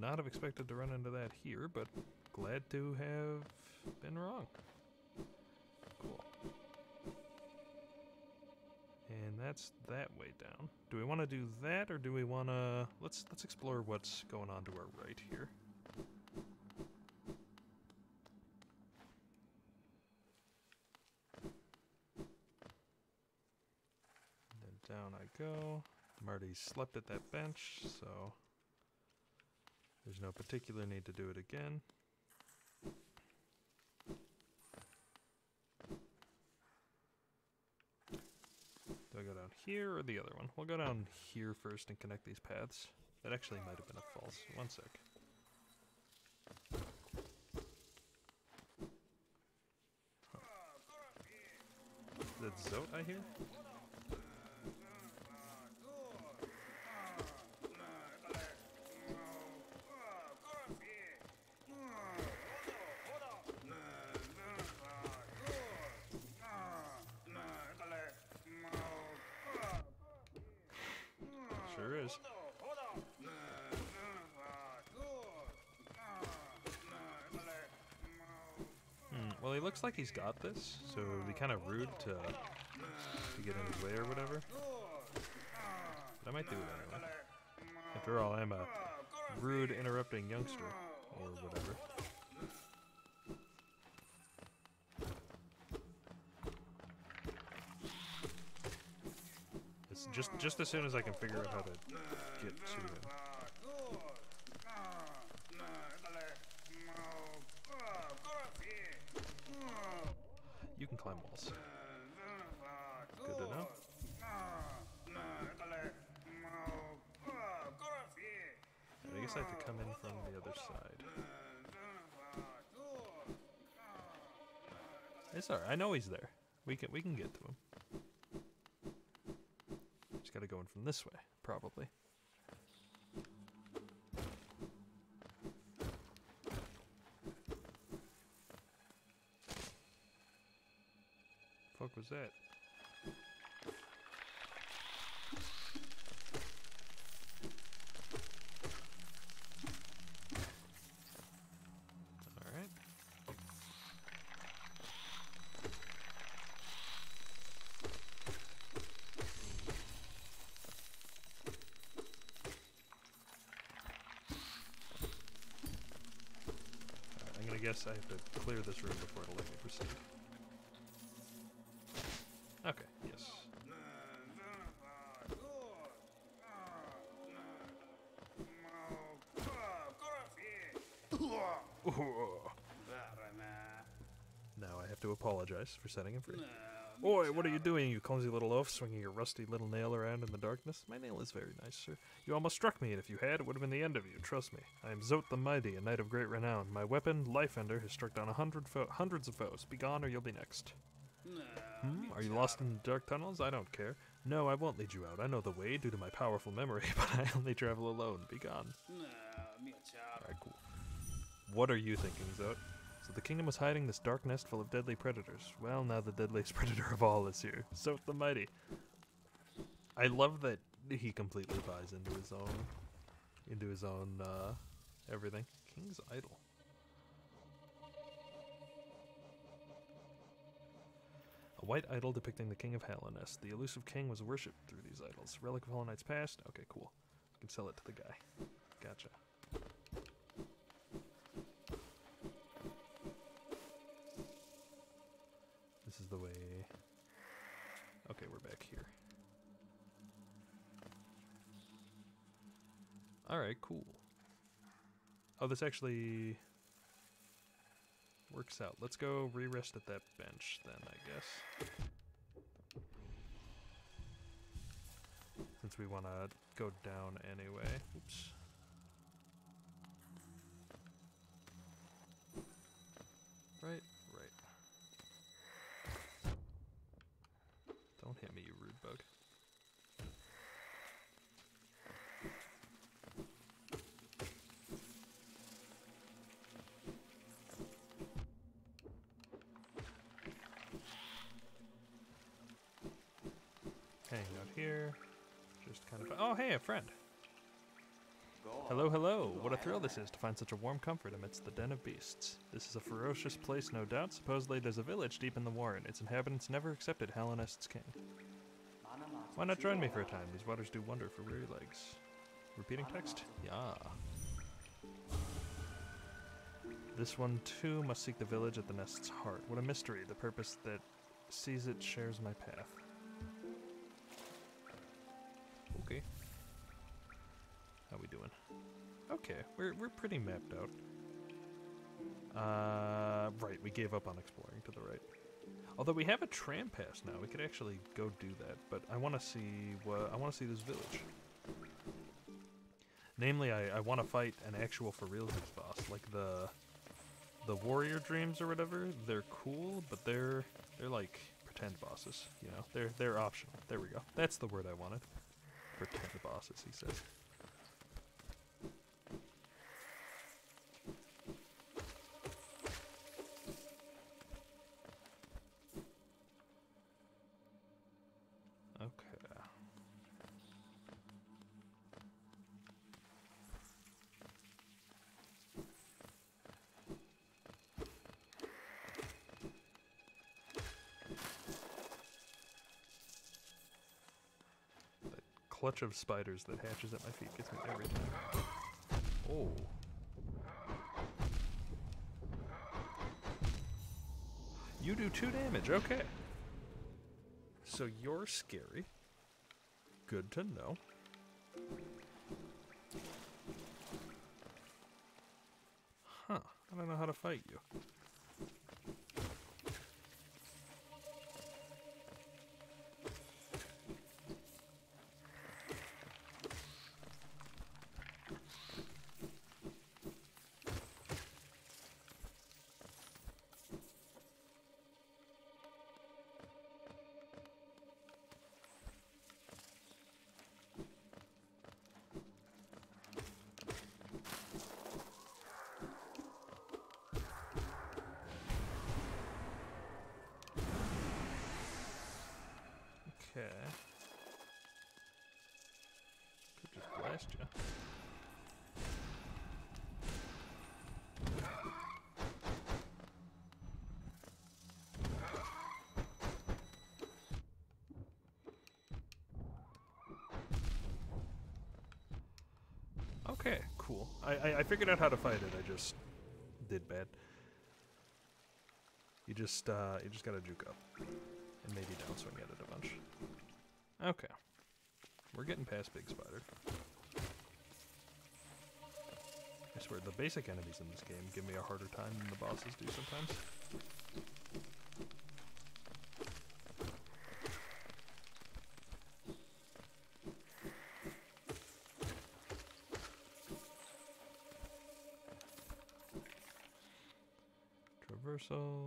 Would not have expected to run into that here, but glad to have been wrong. Cool. And that's that way down. Do we want to do that, or do we want to... Let's explore what's going on to our right here. And then down I go. I'm already slept at that bench, so... There's no particular need to do it again. Do I go down here or the other one? We'll go down here first and connect these paths. That actually might have been a false. One sec. Huh. That's Zote I hear? Sure is. Well, he looks like he's got this, so it would be kind of rude to get in his way or whatever. But I might do it anyway. After all, I'm a rude, interrupting youngster, or whatever. Just as soon as I can figure out how to get to him. You can climb walls. Good to know. I guess I have to come in from the other side. It's alright, I know he's there. We can get to him. Gotta go in from this way, probably. Fuck was that? I guess I have to clear this room before it'll let me proceed. Okay, yes. Now I have to apologize for setting him free. Oi, what are you doing, you clumsy little oaf, swinging your rusty little nail around in the darkness? My nail is very nice, sir. You almost struck me, and if you had, it would have been the end of you, trust me. I am Zote the Mighty, a knight of great renown. My weapon, Life Ender, has struck down hundreds of foes. Be gone, or you'll be next. Are you lost in the dark tunnels? I don't care. No, I won't lead you out. I know the way, due to my powerful memory, but I only travel alone. Be gone. Alright, cool. What are you thinking, Zote? So the kingdom was hiding this dark nest full of deadly predators. Well, now the deadliest predator of all is here. Zote the Mighty. I love that he completely buys into his own... everything. King's Idol. A white idol depicting the king of Hallownest. The elusive king was worshipped through these idols. Relic of Hollow Knight's past. Okay, cool. I can sell it to the guy. Gotcha. This is the way... Okay, we're back here. Alright, cool. Oh, this actually... works out. Let's go re-rest at that bench then, I guess. Since we want to go down anyway. Oops. Right. Don't hit me, you rude bug. Hanging out here. Just kind of... Oh, hey, a friend! Hello, hello! What a thrill this is to find such a warm comfort amidst the den of beasts. This is a ferocious place, no doubt. Supposedly there's a village deep in the warren. Its inhabitants never accepted Hallownest's king. Why not join me for a time? These waters do wonder for weary legs. Repeating text? Yeah. This one, too, must seek the village at the nest's heart. What a mystery. The purpose that sees it shares my path. Okay. How we doing? Okay, we're pretty mapped out. Right, we gave up on exploring to the right. Although we have a tram pass now, we could actually go do that. But I want to see what I want to see this village. Namely, I want to fight an actual for realsies boss, like the warrior dreams or whatever. They're cool, but they're like pretend bosses. You know, they're optional. There we go. That's the word I wanted. Pretend bosses, he says. Clutch of spiders that hatches at my feet gets me every time. Oh. You do 2 damage, okay. So you're scary. Good to know. Huh, I don't know how to fight you. Could just blast you. Okay, cool. I figured out how to fight it. I just did bad. You just gotta juke up. And maybe downswing at it a bunch. Okay. We're getting past Big Spider. I swear, the basic enemies in this game give me a harder time than the bosses do sometimes. Traversal.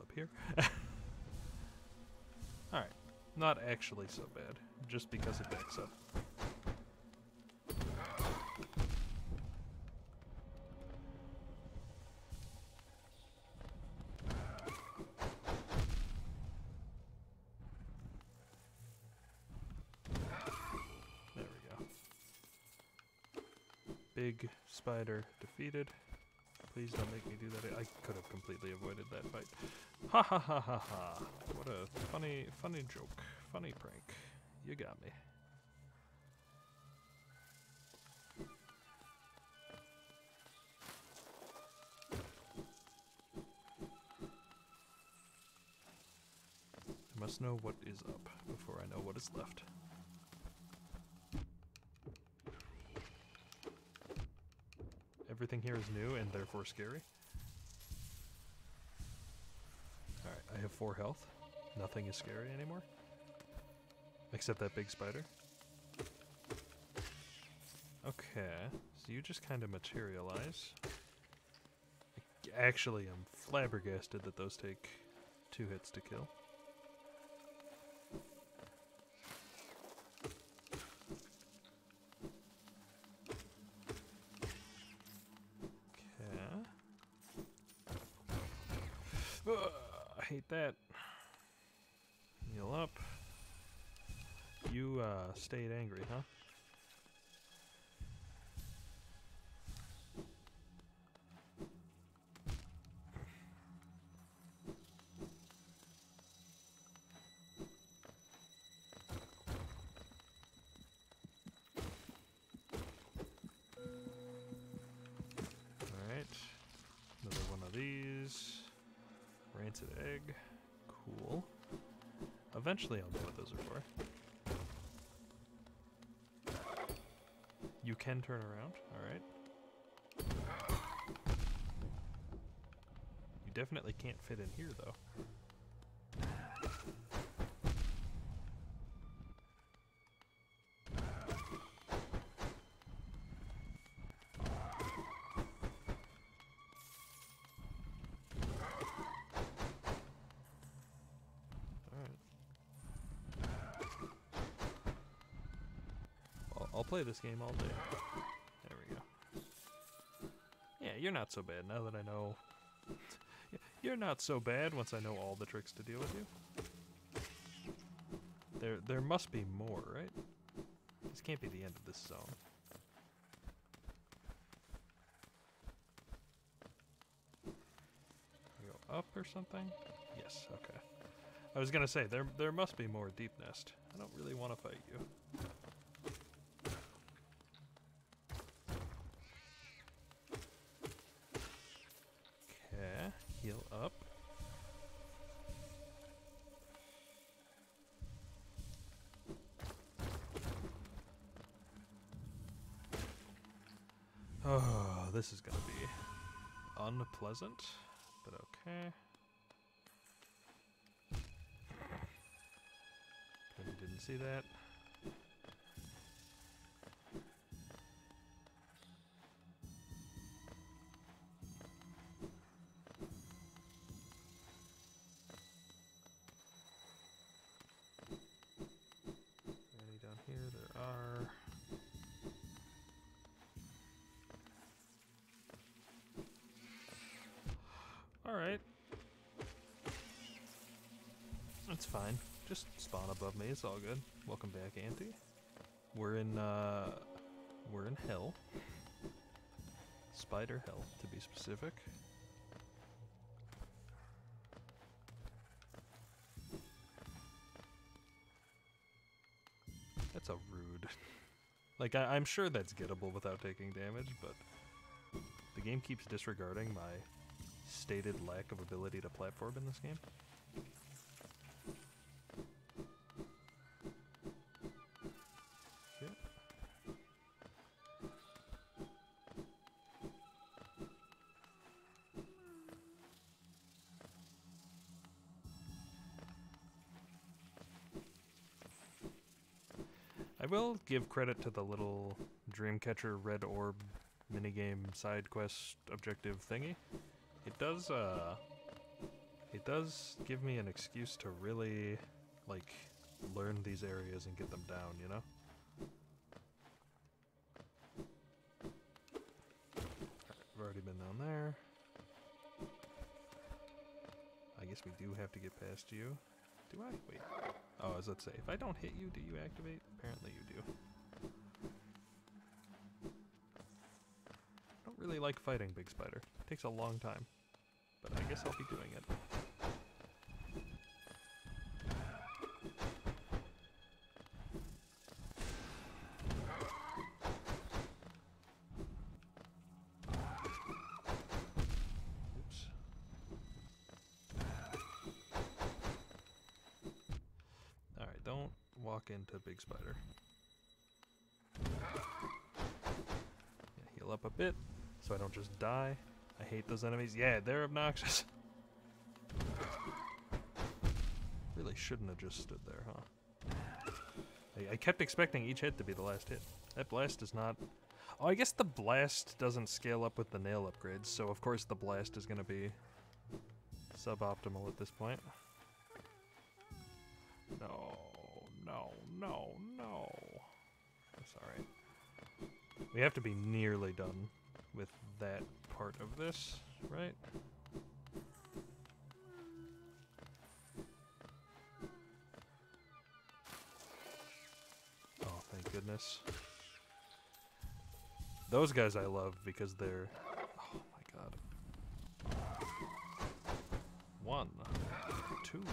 Up here. Alright, not actually so bad, just because it backs up. There we go. Big spider defeated. Please don't make me do that. I could have completely avoided that fight. Ha ha ha ha ha. What a funny joke. Funny prank. You got me. I must know what is up before I know what is left. Everything here is new and therefore scary. Alright, I have 4 health. nothing is scary anymore. Except that big spider. Okay, so you just kind of materialize. Actually, I'm flabbergasted that those take 2 hits to kill. Hate that. Heal up. You stayed angry, huh? Alright. Another one of these. Rancid egg. Cool. Eventually I'll know what those are for. You can turn around, alright. You definitely can't fit in here though. I'll play this game all day. There we go. Yeah, you're not so bad now that I know. You're not so bad once I know all the tricks to deal with you. There must be more, right? This can't be the end of this zone. We go up or something? Yes, okay. I was gonna say, there must be more deep nest. I don't really want to fight you. Heal up. Oh, this is gonna be unpleasant, but okay. I didn't see that. Alright. That's fine. Just spawn above me, it's all good. Welcome back, Auntie. We're in hell. Spider hell, to be specific. That's a rude. Like, I'm sure that's gettable without taking damage, but the game keeps disregarding my stated lack of ability to platform in this game. Shit. I will give credit to the little Dreamcatcher red orb minigame side quest objective thingy. It does give me an excuse to really, like, learn these areas and get them down, you know? I've already been down there. I guess we do have to get past you. Do I? Wait. Oh, as I say, if I don't hit you, do you activate? Apparently you do. Really like fighting big spider. It takes a long time, but I guess I'll be doing it. Oops. All right, don't walk into big spider. Yeah, heal up a bit. So I don't just die. I hate those enemies. Yeah, they're obnoxious. Really really shouldn't have just stood there, huh? I kept expecting each hit to be the last hit. That blast is not... Oh, I guess the blast doesn't scale up with the nail upgrades, so of course the blast is going to be suboptimal at this point. No, no, no, no. That's alright. We have to be nearly done with that part of this, right? Oh, thank goodness. Those guys I love because they're... Oh my god. 1, 2, 3.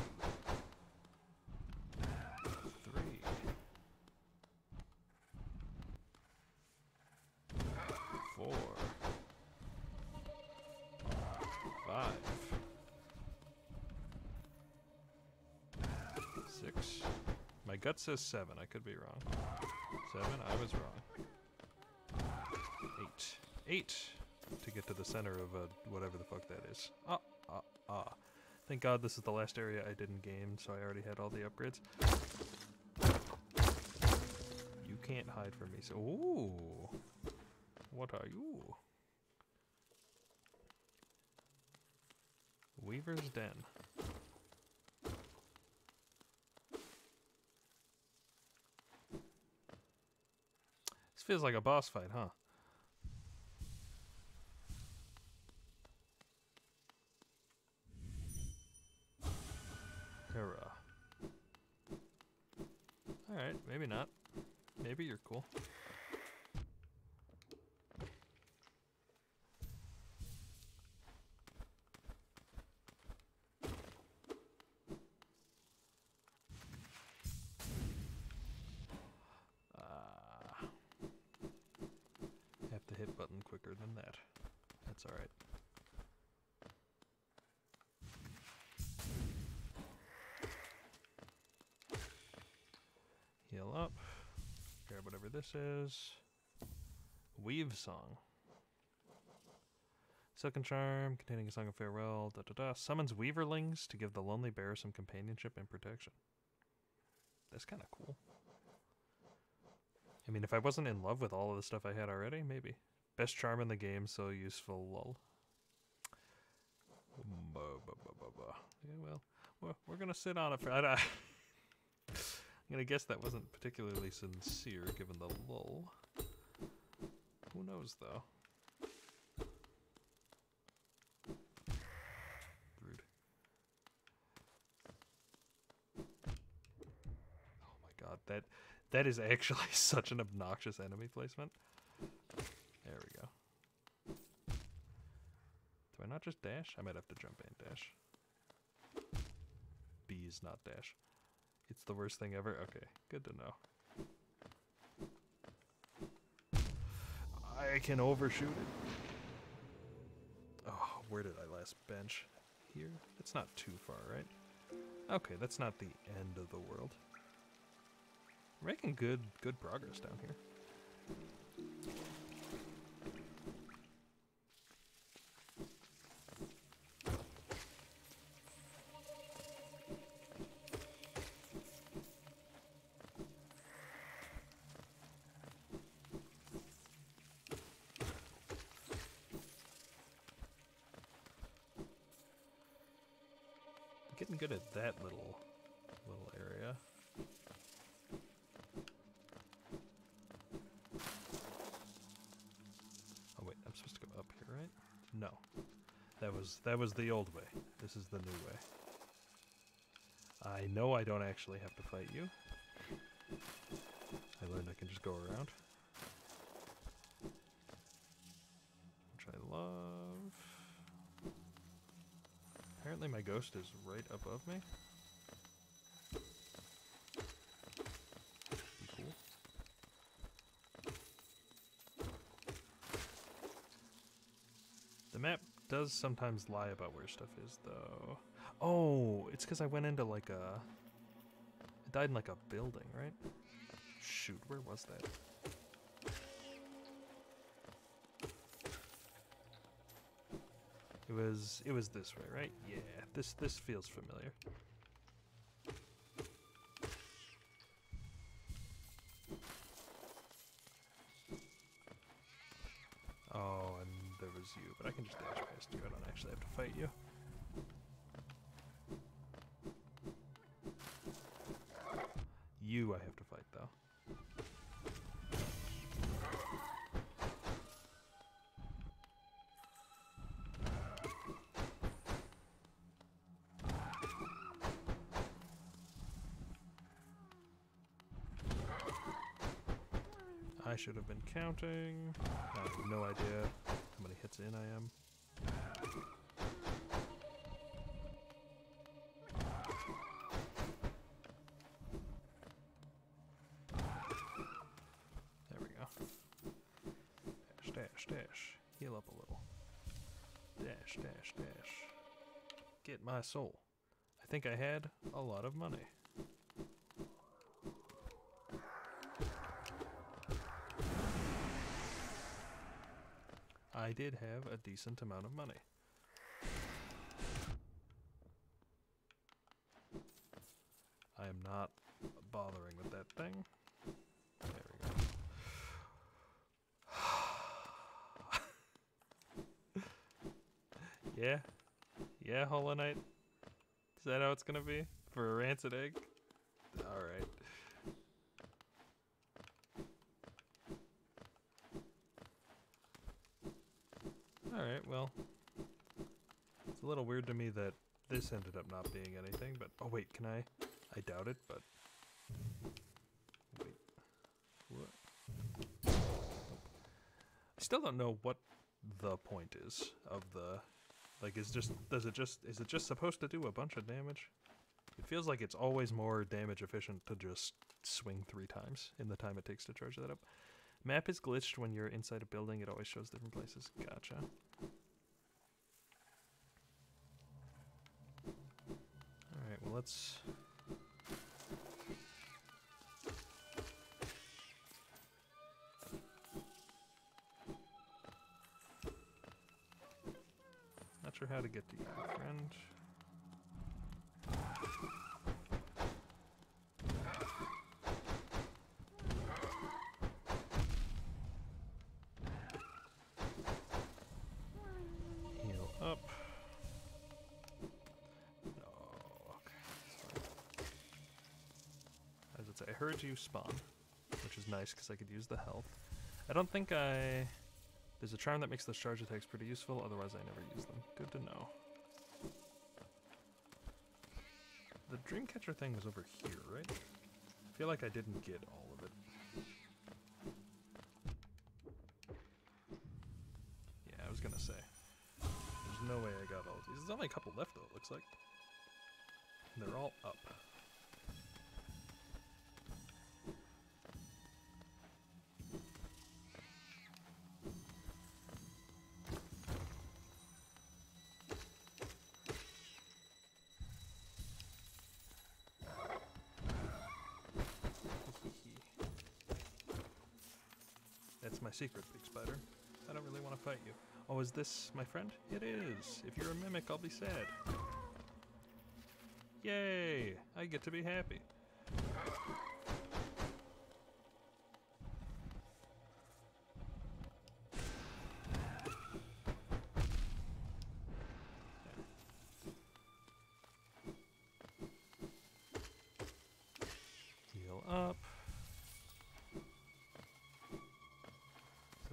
My gut says 7, I could be wrong. 7, I was wrong. 8. 8! To get to the center of whatever the fuck that is. Thank god this is the last area I didn't game, so I already had all the upgrades. You can't hide from me, so... Ooh! What are you? Weaver's Den. This feels like a boss fight, huh? Hurrah. Alright, maybe not. Maybe you're cool. Hit button quicker than that. That's alright. Heal up. Grab whatever this is. Weave Song. Silken Charm, containing a song of farewell, Summons weaverlings to give the lonely bear some companionship and protection. That's kind of cool. I mean, if I wasn't in love with all of the stuff I had already, maybe. Best charm in the game, so useful, lol. Yeah, well, we're gonna sit on it for... I'm gonna guess that wasn't particularly sincere, given the lol. Who knows, though? Rude. Oh my god, that is actually such an obnoxious enemy placement. There we go. Do I not just dash? I might have to jump and dash. B is not dash. It's the worst thing ever? Okay, good to know. I can overshoot it. Oh, where did I last bench? Here? That's not too far, right? Okay, that's not the end of the world. We're making good progress down here. I'm getting good at that little area. I'm supposed to go up here, right? No. That was the old way. This is the new way. I know I don't actually have to fight you. I learned I can just go around. Which I love. Apparently my ghost is right above me. The map does sometimes lie about where stuff is, though. Oh, it's because I went into like a... I died in like a building, right? Shoot, where was that? It was this way, right? Yeah, this feels familiar. versus you, but I can just dash past you. I don't actually have to fight you. You I have to fight, though. I should have been counting. I have no idea how many hits in I am. There we go. Dash, dash, dash. Heal up a little. Dash, dash, dash. Get my soul. I think I had a lot of money. I did have a decent amount of money. I am not bothering with that thing. There we go. Yeah. Yeah, Hollow Knight. Is that how it's gonna be? For a rancid egg? Alright. Alright, well, it's a little weird to me that this ended up not being anything, but, oh wait, can I? I doubt it, but, wait, what? I still don't know what the point is of the, like, is it just supposed to do a bunch of damage? It feels like it's always more damage efficient to just swing 3 times in the time it takes to charge that up. Map is glitched when you're inside a building, it always shows different places. Gotcha. Alright, well let's... Not sure how to get to you, my friend. I heard you spawn, which is nice because I could use the health. I don't think I... There's a charm that makes those charge attacks pretty useful, otherwise I never use them. Good to know. The Dreamcatcher thing was over here, right? I feel like I didn't get all of it. Yeah, I was gonna say. There's no way I got all of these. There's only a couple left though, it looks like. And they're all up. That's my secret, big spider. I don't really want to fight you. Oh, is this my friend? It is! If you're a mimic, I'll be sad. Yay! I get to be happy. Heal up.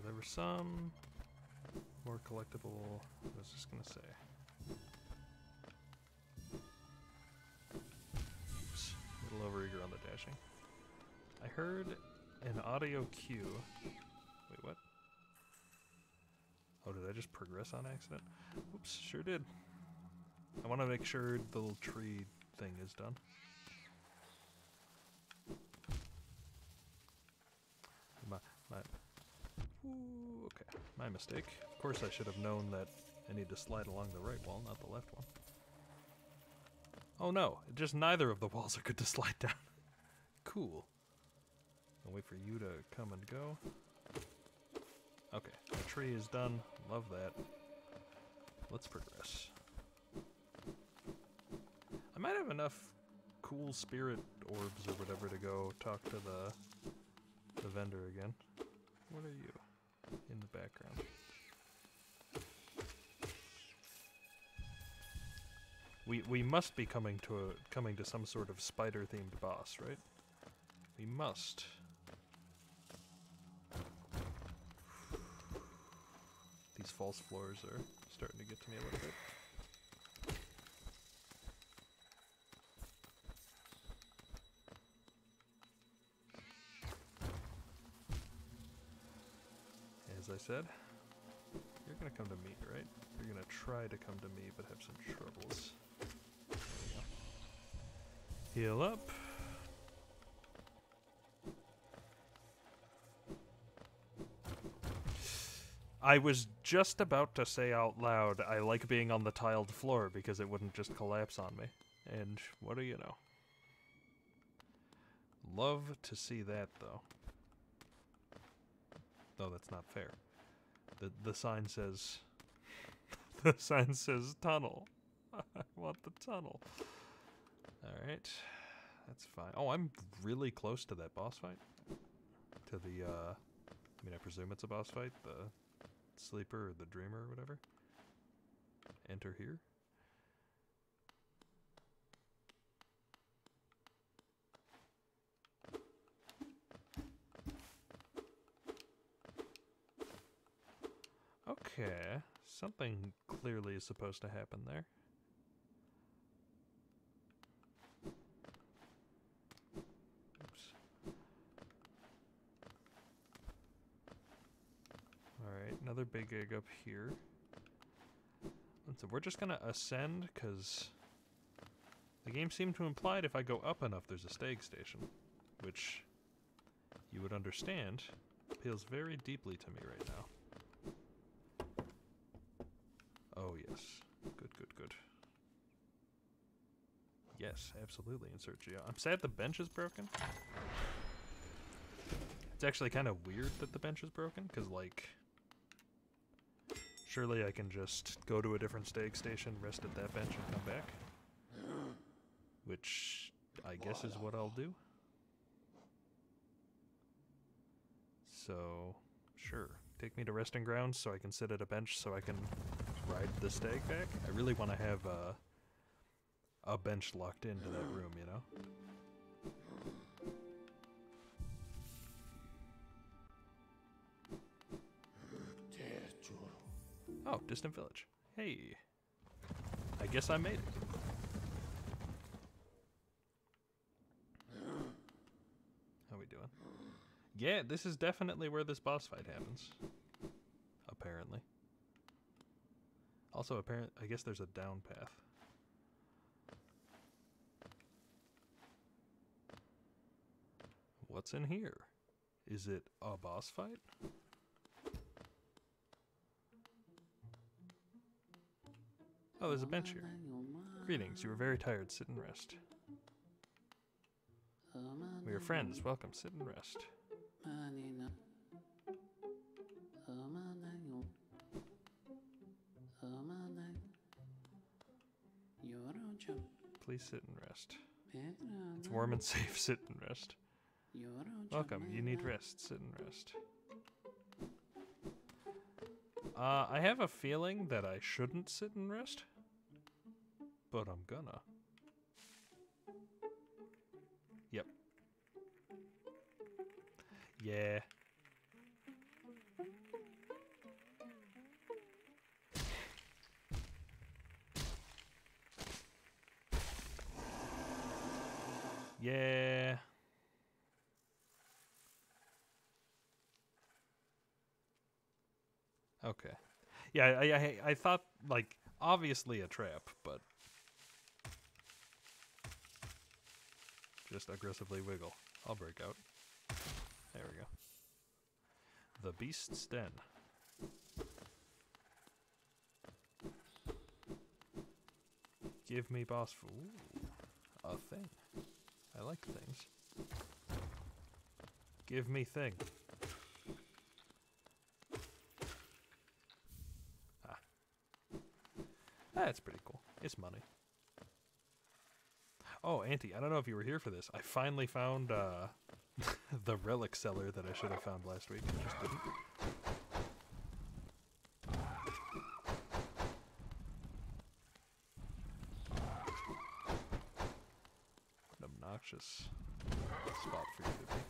There were some more collectible, I was just gonna say. Oops, a little overeager on the dashing. I heard an audio cue. Wait, what? Oh, did I just progress on accident? Oops, sure did. I wanna make sure the little tree thing is done. Okay, my mistake. Of course I should have known that I need to slide along the right wall, not the left one. Oh no, just neither of the walls are good to slide down. Cool. I'll wait for you to come and go. Okay, the tree is done. Love that. Let's progress. I might have enough cool spirit orbs or whatever to go talk to the vendor again. What are you? In the background. We must be coming to some sort of spider-themed boss, right? We must. These false floors are starting to get to me a little bit. As I said, you're gonna come to me, right? You're gonna try to come to me, but have some troubles. Heal up. I was just about to say out loud, I like being on the tiled floor because it wouldn't just collapse on me. And what do you know? Love to see that, though. No, that's not fair. The sign says... the sign says tunnel. I want the tunnel. Alright. That's fine. Oh, I'm really close to that boss fight. To the, I mean, I presume it's a boss fight. The sleeper or the dreamer or whatever. Enter here. Okay, something clearly is supposed to happen there. Oops. Alright, another big egg up here. And so we're just gonna ascend, because the game seemed to imply that if I go up enough there's a stag station. Which, you would understand, appeals very deeply to me right now. Oh, yes. Good, good, good. Yes, absolutely. Insert Geo. I'm sad the bench is broken. It's actually kind of weird that the bench is broken, because, like, surely I can just go to a different stag station, rest at that bench, and come back. Which I guess is what I'll do. So, sure. Take me to Resting Grounds so I can sit at a bench so I can ride the stag back. I really want to have a bench locked into that room, you know? Oh, distant village. Hey. I guess I made it. How we doing? Yeah, this is definitely where this boss fight happens. Apparently. Also, I guess there's a down path. What's in here? Is it a boss fight? Oh, there's a bench here. Greetings, you were very tired. Sit and rest. We are friends. Welcome. Sit and rest. Please sit and rest. It's warm and safe. Sit and rest. Welcome. You need rest. Sit and rest. I have a feeling that I shouldn't sit and rest, but I'm gonna. Yep. Yeah. Yeah. Okay. Yeah, I thought, like, obviously a trap, but just aggressively wiggle. I'll break out. There we go. The Beast's Den. Give me boss food. A thing. I like things. Give me thing. Ah. That's pretty cool. It's money. Oh, Auntie, I don't know if you were here for this. I finally found the relic cellar that I should have found last week. I just didn't. obnoxious spot for you to be.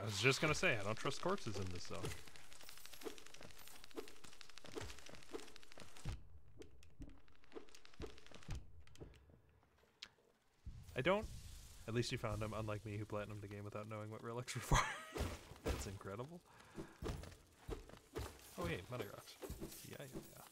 I was just gonna say, I don't trust corpses in this zone. I don't. At least you found him, unlike me who platinumed the game without knowing what relics were for. That's incredible. Oh hey, money rocks. Yeah.